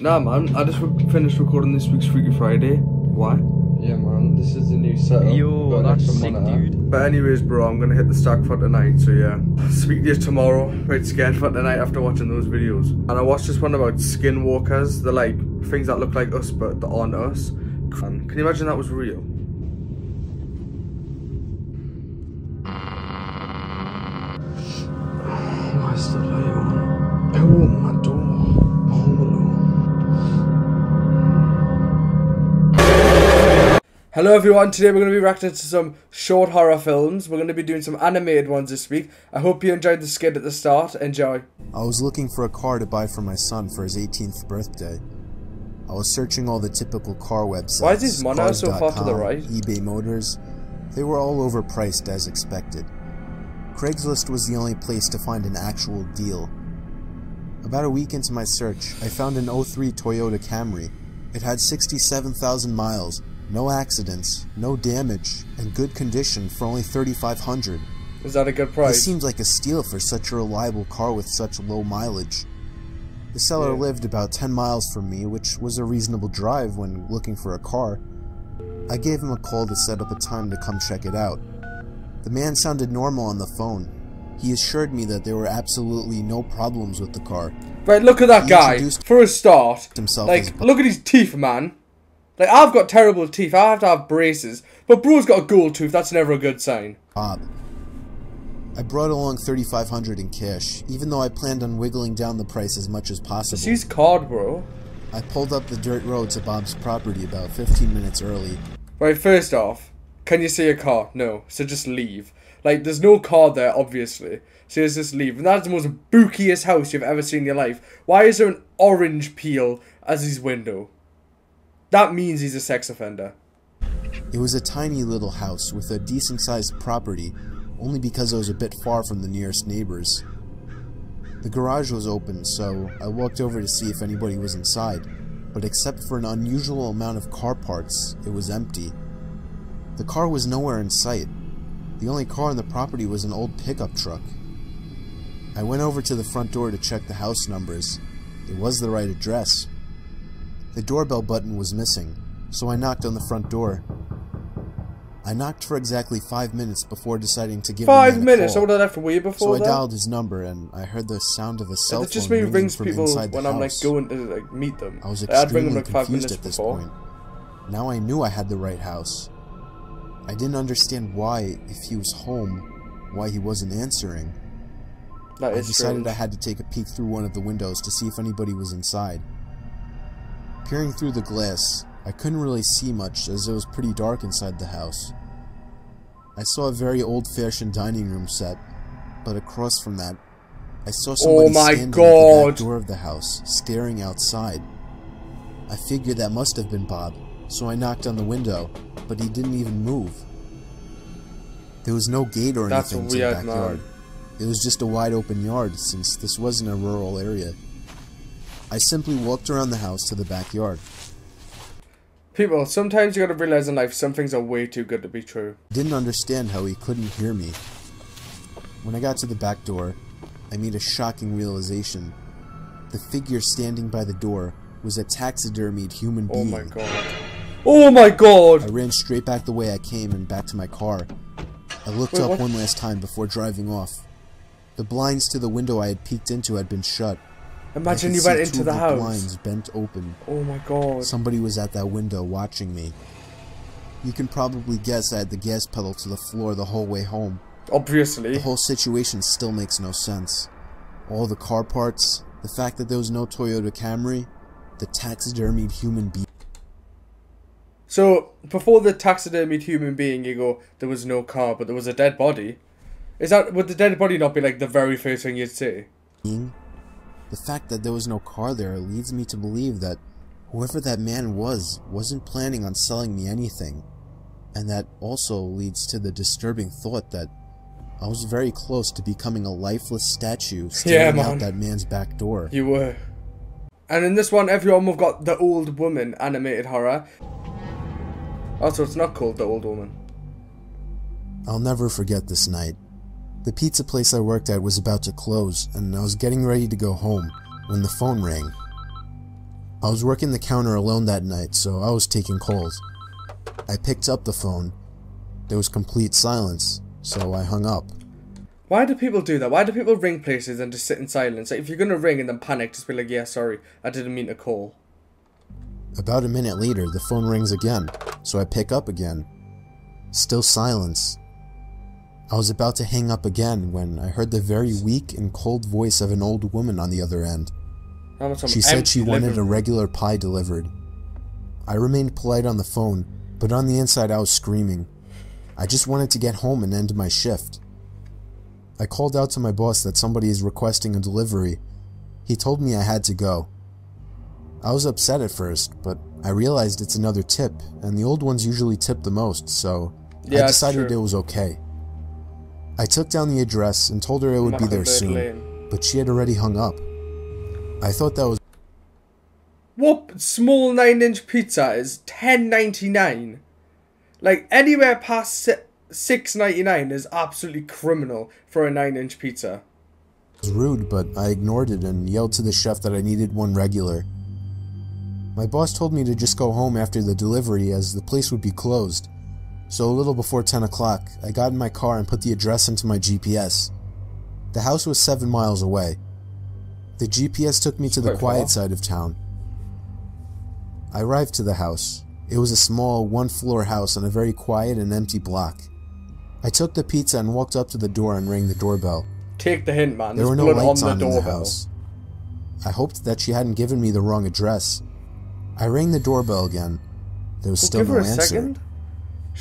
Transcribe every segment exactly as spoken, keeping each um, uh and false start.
Nah man, I just re finished recording this week's Freaky Friday. Why? Yeah man, this is the new setup. Yo, that's sick dude. But anyways bro, I'm gonna hit the stack for tonight, so yeah. Speak to you tomorrow, quite scared for tonight after watching those videos. And I watched this one about skinwalkers, the like, things that look like us but that aren't us. And can you imagine that was real? Why is the light on? I opened my door. Hello everyone, today we're going to be reacting to some short horror films. We're going to be doing some animated ones this week. I hope you enjoyed the skit at the start. Enjoy. I was looking for a car to buy for my son for his eighteenth birthday. I was searching all the typical car websites. Why is this mono so far to the right? eBay Motors. They were all overpriced as expected. Craigslist was the only place to find an actual deal. About a week into my search, I found an oh three Toyota Camry. It had sixty-seven thousand miles. No accidents, no damage, and good condition for only thirty-five hundred dollars. Is that a good price? This seems like a steal for such a reliable car with such low mileage. The seller yeah. lived about ten miles from me, which was a reasonable drive when looking for a car. I gave him a call to set up a time to come check it out. The man sounded normal on the phone. He assured me that there were absolutely no problems with the car. Right, look at that guy. For a start, like, look at his teeth, man. Like, I've got terrible teeth, I have to have braces, but bro's got a gold tooth, that's never a good sign. Bob. I brought along thirty-five hundred dollars in cash, even though I planned on wiggling down the price as much as possible. Just use card, bro. I pulled up the dirt road to Bob's property about fifteen minutes early. Right, first off, can you see a car? No, so just leave. Like, there's no car there, obviously, so just leave. And that's the most bookiest house you've ever seen in your life. Why is there an orange peel as his window? That means he's a sex offender. It was a tiny little house with a decent-sized property, only because I was a bit far from the nearest neighbors. The garage was open, so I walked over to see if anybody was inside, but except for an unusual amount of car parts, it was empty. The car was nowhere in sight. The only car on the property was an old pickup truck. I went over to the front door to check the house numbers. It was the right address. The doorbell button was missing, so I knocked on the front door. I knocked for exactly five minutes before deciding to give him a call. Five minutes? I would have left way before that. So I dialed his number, and I heard the sound of a cell phone ringing from inside the house. It just rings people when I'm like going to like meet them. I was extremely confused at this point. Now I knew I had the right house. I didn't understand why, if he was home, why he wasn't answering. I decided I had to take a peek through one of the windows to see if anybody was inside. Peering through the glass, I couldn't really see much as it was pretty dark inside the house. I saw a very old-fashioned dining room set, but across from that, I saw somebody oh standing God. at the back door of the house, staring outside. I figured that must have been Bob, so I knocked on the window, but he didn't even move. There was no gate or That's anything to the backyard. Man. It was just a wide-open yard, since this wasn't a rural area. I simply walked around the house to the backyard. People, sometimes you gotta realize in life some things are way too good to be true. Didn't understand how he couldn't hear me. When I got to the back door, I made a shocking realization. The figure standing by the door was a taxidermied human being. Oh my god. Oh my god! I ran straight back the way I came and back to my car. I looked Wait, up what? one last time before driving off. The blinds to the window I had peeked into had been shut. Imagine you went into the house. Blinds bent open. Oh my god. Somebody was at that window watching me. You can probably guess I had the gas pedal to the floor the whole way home. Obviously. The whole situation still makes no sense. All the car parts, the fact that there was no Toyota Camry, the taxidermied human being. So, before the taxidermied human being, you go, there was no car, but there was a dead body. Is that, would the dead body not be like the very first thing you'd say? Mm. The fact that there was no car there leads me to believe that whoever that man was wasn't planning on selling me anything, and that also leads to the disturbing thought that I was very close to becoming a lifeless statue staring yeah, man. out that man's back door. You were. And in this one, everyone, we've got the old woman animated horror. Also, it's not called the old woman. I'll never forget this night. The pizza place I worked at was about to close, and I was getting ready to go home when the phone rang. I was working the counter alone that night, so I was taking calls. I picked up the phone. There was complete silence, so I hung up. Why do people do that? Why do people ring places and just sit in silence? Like, if you're gonna ring and then panic, just be like, yeah, sorry, I didn't mean to call. About a minute later, the phone rings again, so I pick up again. Still silence. I was about to hang up again when I heard the very weak and cold voice of an old woman on the other end. She said she wanted a regular pie delivered. I remained polite on the phone, but on the inside I was screaming. I just wanted to get home and end my shift. I called out to my boss that somebody is requesting a delivery. He told me I had to go. I was upset at first, but I realized it's another tip, and the old ones usually tip the most, so yeah, I decided it was okay. I took down the address and told her it would be there soon, but she had already hung up. I thought that was... What small nine inch pizza is ten ninety-nine? Like, anywhere past six ninety-nine is absolutely criminal for a nine inch pizza. It was rude, but I ignored it and yelled to the chef that I needed one regular. My boss told me to just go home after the delivery as the place would be closed. So a little before ten o'clock, I got in my car and put the address into my G P S. The house was seven miles away. The G P S took me to the quiet side of town. I arrived to the house. It was a small, one-floor house on a very quiet and empty block. I took the pizza and walked up to the door and rang the doorbell. Take the hint, man. There were no lights on in the house. I hoped that she hadn't given me the wrong address. I rang the doorbell again. There was still no answer.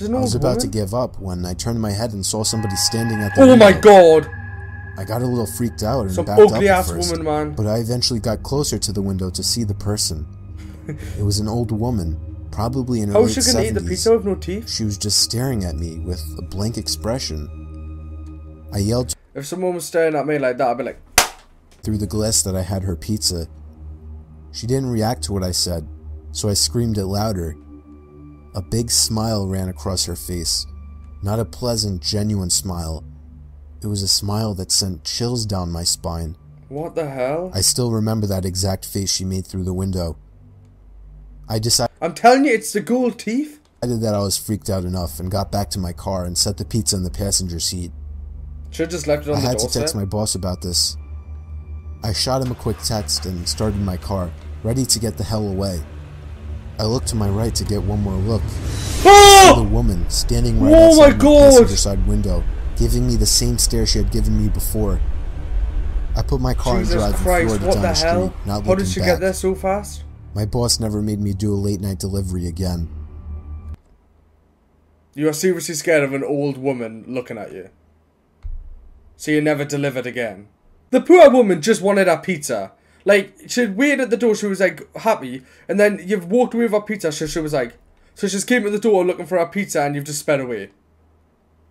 I was about to give up when I turned my head and saw somebody standing at the window. Oh my god! I got a little freaked out and backed up at first, but I eventually got closer to the window to see the person. It was an old woman, probably in her late seventies. How is she gonna eat the pizza with no teeth? She was just staring at me with a blank expression. I yelled. If someone was staring at me like that, I'd be like. Through the glass that I had her pizza. She didn't react to what I said, so I screamed it louder. A big smile ran across her face. Not a pleasant, genuine smile. It was a smile that sent chills down my spine. What the hell? I still remember that exact face she made through the window. I decided- I'm telling you, it's the gold teeth! I decided that I was freaked out enough and got back to my car and set the pizza in the passenger seat. Should've just left it on the doorstep. I had to text my boss about this. I shot him a quick text and started my car, ready to get the hell away. I looked to my right to get one more look. Oh! I saw the woman standing right oh outside my God. the passenger side window, giving me the same stare she had given me before. I put my car in drive Christ, and floored it down the hell? street, not How looking did she back. Get there so fast? My boss never made me do a late night delivery again. You are seriously scared of an old woman looking at you. So you never delivered again. The poor woman just wanted her pizza. Like, she waited at the door, she was like, happy, and then you've walked away with her pizza, so she was like, so she's came to the door looking for her pizza and you've just sped away.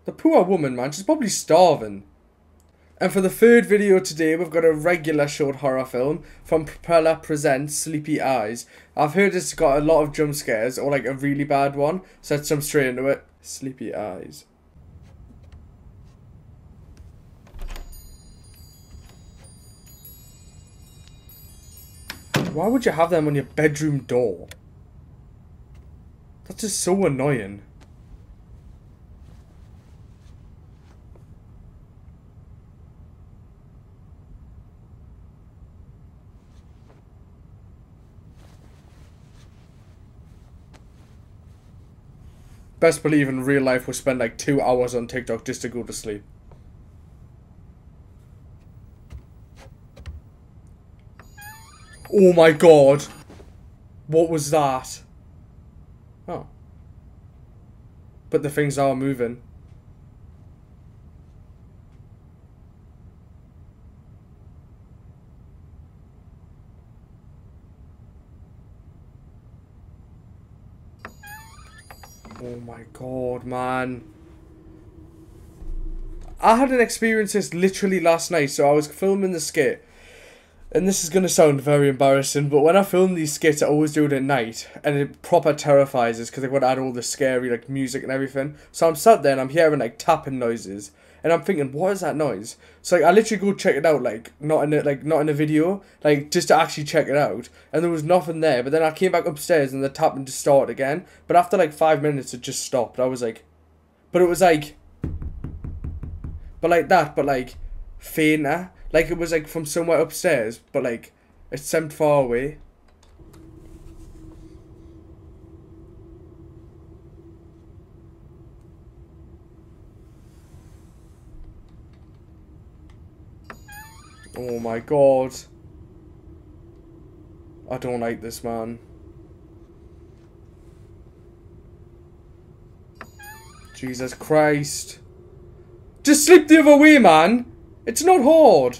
The poor woman, man, she's probably starving. And for the third video today, we've got a regular short horror film from Propeller Presents Sleepy Eyes. I've heard it's got a lot of jump scares, or like a really bad one, so let's jump straight into it. Sleepy Eyes. Why would you have them on your bedroom door? That's just so annoying. Best believe in real life we'll spend like two hours on TikTok just to go to sleep. Oh my god. What was that? Oh. But the things are moving. Oh my god, man. I had an experience this literally last night, so I was filming the skit. And this is going to sound very embarrassing, but when I film these skits, I always do it at night. And it proper terrifies us, because they've got to add all the scary like music and everything. So I'm sat there and I'm hearing like tapping noises. and I'm thinking, what is that noise? So like, I literally go check it out, like not in a, like not in a video, like just to actually check it out, and there was nothing there. But then I came back upstairs and the tapping just started again. But after like five minutes, it just stopped. I was like, but it was like, but like that, but like fainter, like it was like from somewhere upstairs, but like it seemed far away. Oh my god. I don't like this, man. Jesus Christ. Just slip the other way, man. It's not hard.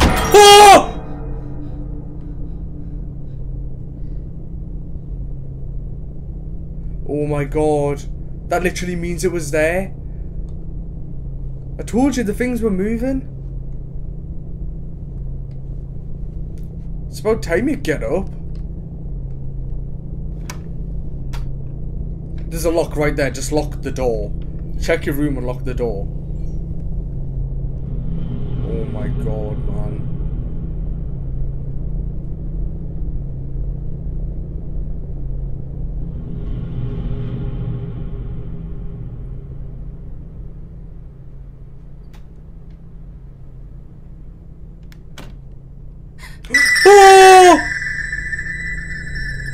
Oh! Oh my god. That literally means it was there. I told you the things were moving. It's about time you get up. There's a lock right there. Just lock the door. Check your room and lock the door. Oh my god, man.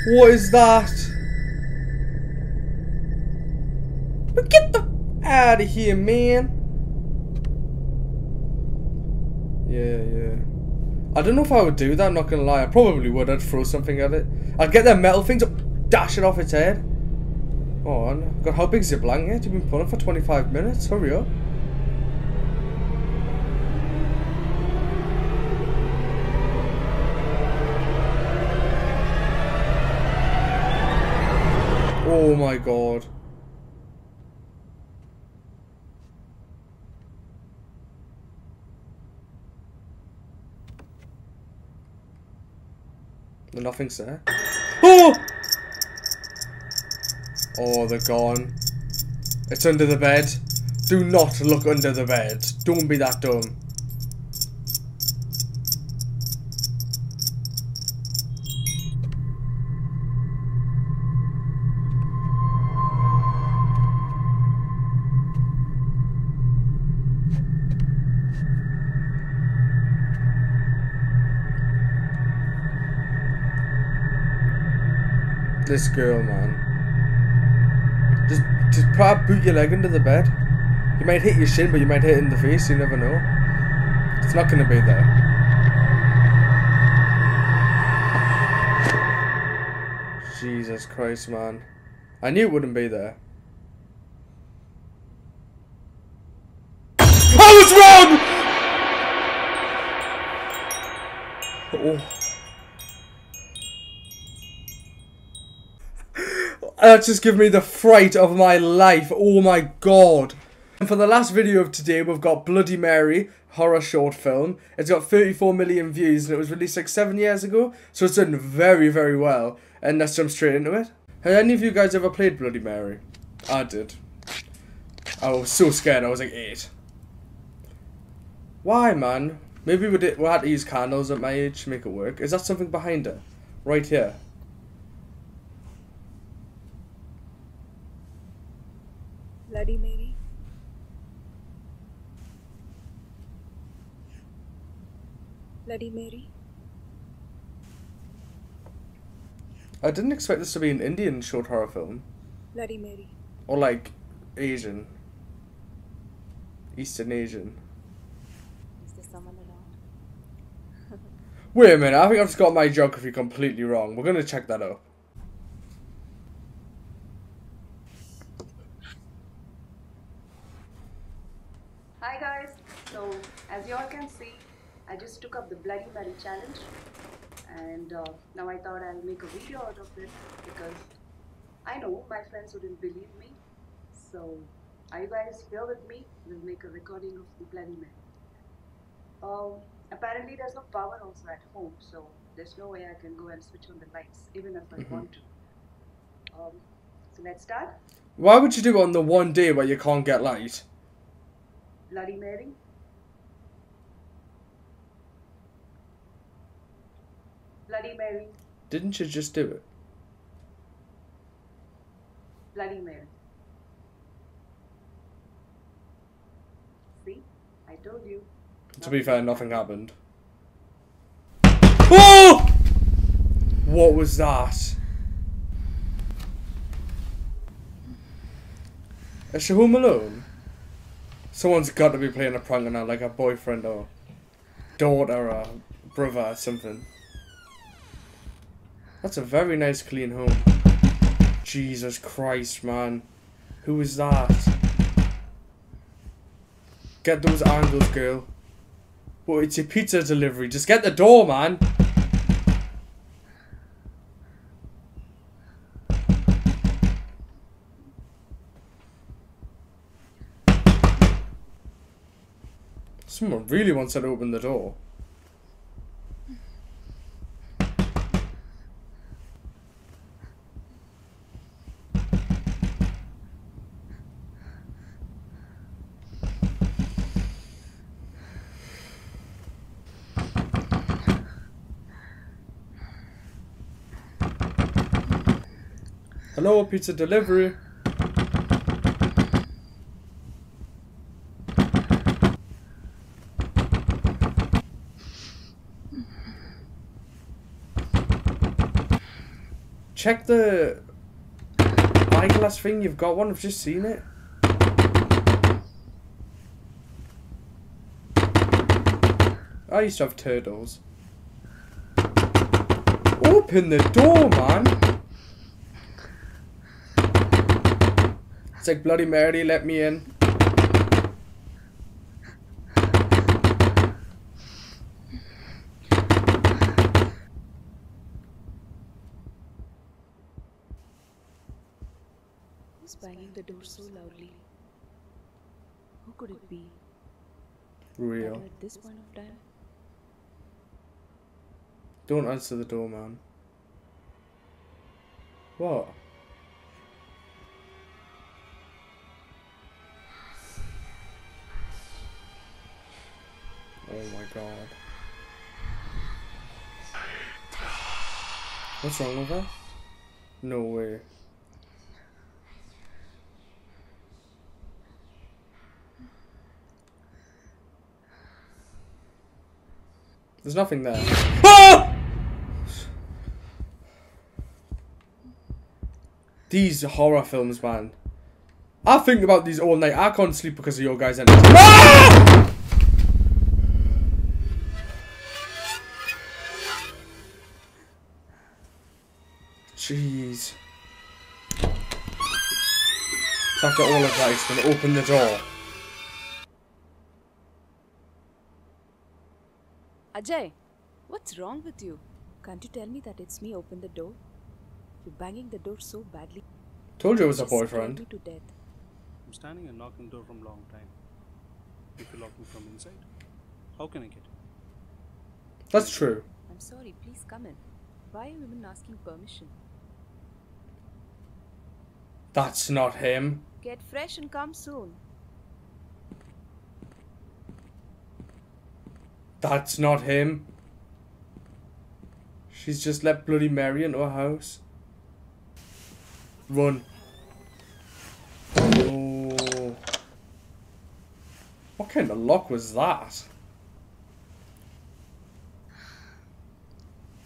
What is that? But get the f out of here, man. Yeah, yeah. I don't know if I would do that, I'm not gonna lie. I probably would. I'd throw something at it. I'd get that metal thing to dash it off its head. Oh, on. God, how big's your blanket? You've been pulling for twenty-five minutes. Hurry up. Oh my god. Nothing's there. Oh! Oh, they're gone. It's under the bed. Do not look under the bed. Don't be that dumb. This girl, man. Just, just probably boot your leg under the bed. You might hit your shin, but you might hit it in the face. You never know. It's not gonna be there. Jesus Christ, man. I knew it wouldn't be there. I was wrong! Oh. That just gave me the fright of my life. Oh my god. And for the last video of today, we've got Bloody Mary, horror short film. It's got thirty-four million views and it was released like seven years ago. So it's done very, very well. And let's jump straight into it. Have any of you guys ever played Bloody Mary? I did. I was so scared. I was like eight. Why, man? Maybe we did, we had to use candles at my age to make it work. Is that something behind it? Right here. Bloody Mary. Bloody Mary. I didn't expect this to be an Indian short horror film. Bloody Mary. Or like Asian. Eastern Asian. Is there someone around? Wait a minute, I think I've just got my geography completely wrong. We're gonna check that out. Hi guys, so as you all can see, I just took up the Bloody Mary challenge and uh, now I thought I'll make a video out of it because I know my friends wouldn't believe me. So are you guys here with me? We'll make a recording of the Bloody Mary. Um, apparently there's no power also at home, so there's no way I can go and switch on the lights even if I want to. Um, So let's start. Why would you do it on the one day where you can't get light? Bloody Mary. Bloody Mary. Didn't you just do it? Bloody Mary. See? I told you. To be fair, nothing happened. Oh! What was that? Is she home alone? Someone's got to be playing a prank on her, like a boyfriend or daughter or brother or something. That's a very nice clean home. Jesus Christ, man. Who was that? Get those angles, girl. But it's your pizza delivery. Just get the door, man. Someone really wants her to open the door. Hello, pizza delivery. Check the eyeglass thing, you've got one, I've just seen it. I used to have turtles. Open the door, man! It's like, Bloody Mary, let me in. Banging the door so loudly. Who could it be? Real. At this point of time. Don't answer the door, man. What? Oh my god. What's wrong with her? No way. There's nothing there. Ah! These horror films, man. I think about these all night. I can't sleep because of your guys' energy. Ah! Jeez. After all of that, it's gonna open the door. Ajay, what's wrong with you? Can't you tell me that it's me? Open the door. You're banging the door so badly. Told you it was a boyfriend. You to death. I'm standing and knocking the door from a long time. If you lock me from inside, how can I get in? That's true. I'm sorry, please come in. Why are you even asking permission? That's not him. Get fresh and come soon. That's not him. She's just let Bloody Mary into her house. Run. Oh. What kind of lock was that?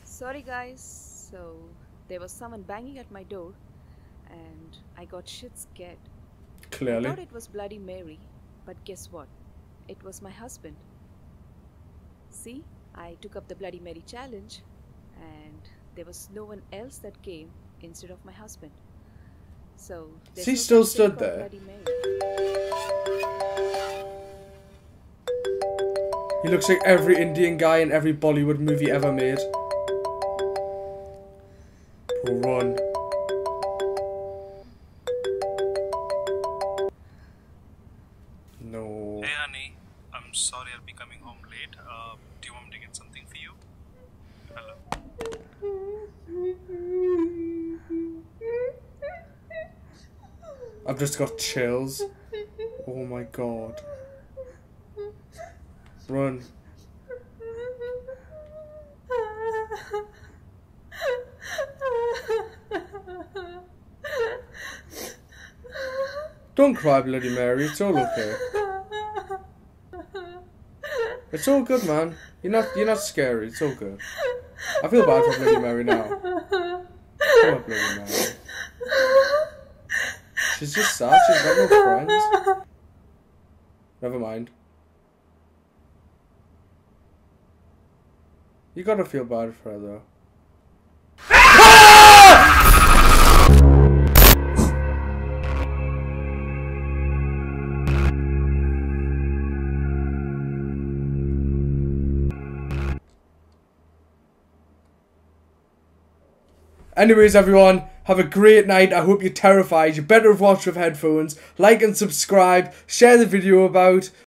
Sorry guys, so there was someone banging at my door and I got shit scared. Clearly. I thought it was Bloody Mary, but guess what? It was my husband. See, I took up the Bloody Mary challenge and there was no one else that came instead of my husband. So she still stood there. He looks like every Indian guy in every Bollywood movie ever made. Run. No. Hey honey, I'm sorry I'll be coming home late. Uh, do you want me to get something for you? Hello. I've just got chills. Oh my god. Run. Don't cry, Bloody Mary, it's all okay. It's all good, man. You're not you're not scary, it's all good. I feel bad for Bloody Mary now. Come on, Bloody Mary. She's just sad, she's got no friends. Never mind. You gotta feel bad for her though. Anyways, everyone, have a great night. I hope you're terrified. You better have watched with headphones. Like and subscribe. Share the video about.